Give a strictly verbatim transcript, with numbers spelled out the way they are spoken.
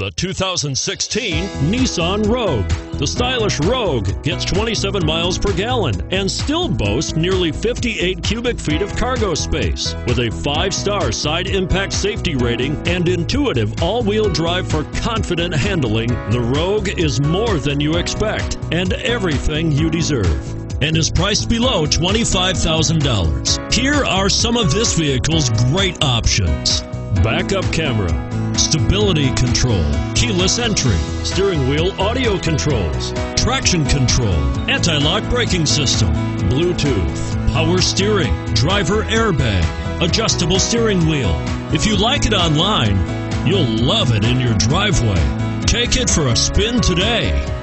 the two thousand sixteen Nissan Rogue. The stylish Rogue gets twenty-seven miles per gallon and still boasts nearly fifty-eight cubic feet of cargo space. With a five-star side impact safety rating and intuitive all-wheel drive for confident handling, the Rogue is more than you expect and everything you deserve, and is priced below twenty-five thousand dollars. Here are some of this vehicle's great options: backup camera, stability control, keyless entry, steering wheel audio controls, traction control, anti-lock braking system, Bluetooth, power steering, driver airbag, adjustable steering wheel. If you like it online, you'll love it in your driveway. Take it for a spin today.